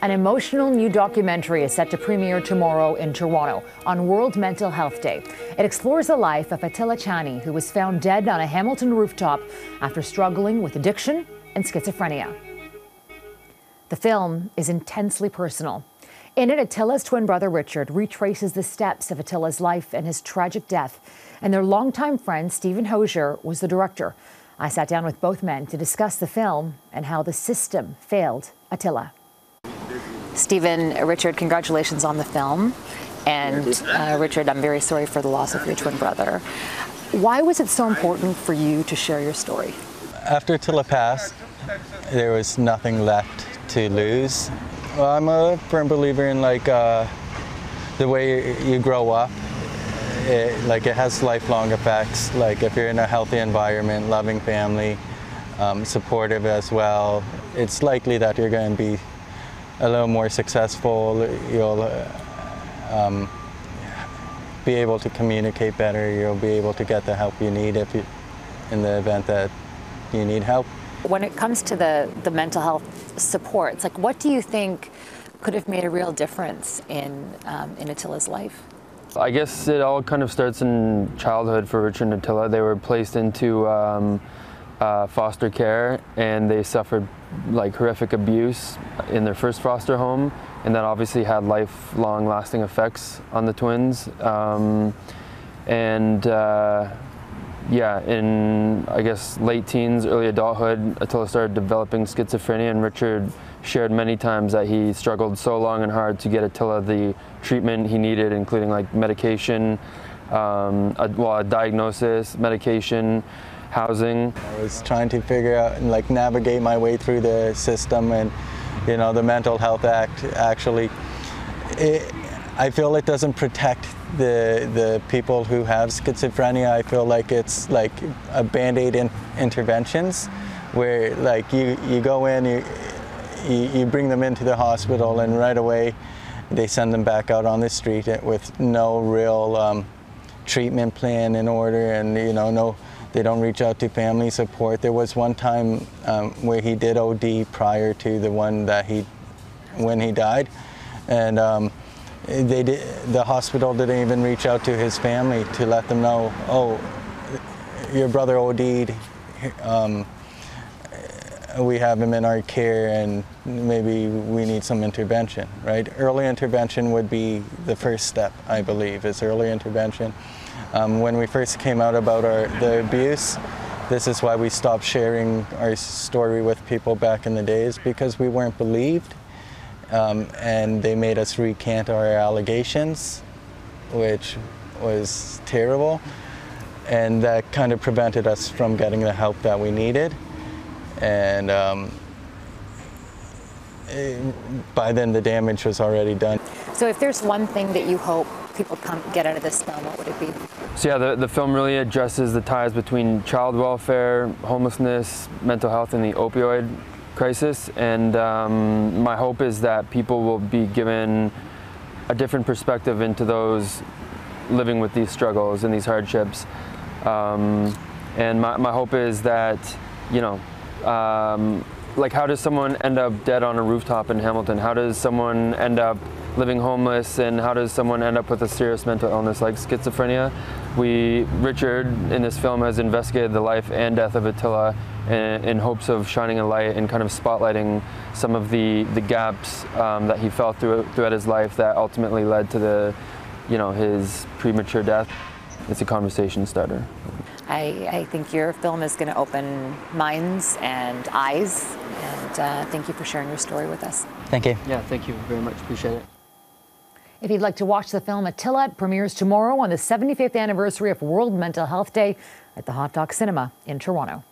An emotional new documentary is set to premiere tomorrow in Toronto on World Mental Health Day. It explores the life of Attila Csanyi, who was found dead on a Hamilton rooftop after struggling with addiction and schizophrenia. The film is intensely personal. In it, Attila's twin brother Richard retraces the steps of Attila's life and his tragic death, and their longtime friend Stephen Hosier was the director. I sat down with both men to discuss the film and how the system failed Attila. Stephen, Richard, congratulations on the film, and Richard, I'm very sorry for the loss of your twin brother. Why was it so important for you to share your story? After Attila passed, there was nothing left to lose. Well, I'm a firm believer in the way you grow up. It has lifelong effects. Like if you're in a healthy environment, loving family, supportive as well, it's likely that you're going to be a little more successful. You'll be able to communicate better. You'll be able to get the help you need in the event that you need help. When it comes to the mental health supports, what do you think could have made a real difference in Attila's life? I guess it all kind of starts in childhood for Richard and Attila. They were placed into foster care, and they suffered horrific abuse in their first foster home, and that obviously had lifelong lasting effects on the twins. Yeah, in I guess late teens, early adulthood, Attila started developing schizophrenia, and Richard shared many times that he struggled so long and hard to get Attila the treatment he needed, including medication, a diagnosis, medication, housing. I was trying to figure out and navigate my way through the system, and the Mental Health Act actually, I feel it doesn't protect the people who have schizophrenia. I feel it's a band-aid interventions where you go in, you bring them into the hospital, and right away they send them back out on the street with no real treatment plan in order, and they don't reach out to family support. There was one time where he did OD prior to the one that when he died, and the hospital didn't even reach out to his family to let them know, oh, your brother OD'd, we have him in our care, and maybe we need some intervention, right? Early intervention would be the first step, I believe, is early intervention. When we first came out about the abuse, this is why we stopped sharing our story with people back in the days, because we weren't believed. And they made us recant our allegations, which was terrible, and that kind of prevented us from getting the help that we needed. And by then the damage was already done. So if there's one thing that you hope people get out of this film, what would it be? So yeah, the film really addresses the ties between child welfare, homelessness, mental health, and the opioid crisis, and my hope is that people will be given a different perspective into those living with these struggles and these hardships, and my hope is that how does someone end up dead on a rooftop in Hamilton? How does someone end up living homeless, and how does someone end up with a serious mental illness like schizophrenia? Richard in this film has investigated the life and death of Attila in hopes of shining a light and kind of spotlighting some of the gaps that he felt throughout his life that ultimately led to his premature death. It's a conversation starter. I think your film is going to open minds and eyes, and thank you for sharing your story with us. Thank you. Yeah, thank you very much. Appreciate it. If you'd like to watch the film Attila, it premieres tomorrow on the 75th anniversary of World Mental Health Day at the Hot Docs Cinema in Toronto.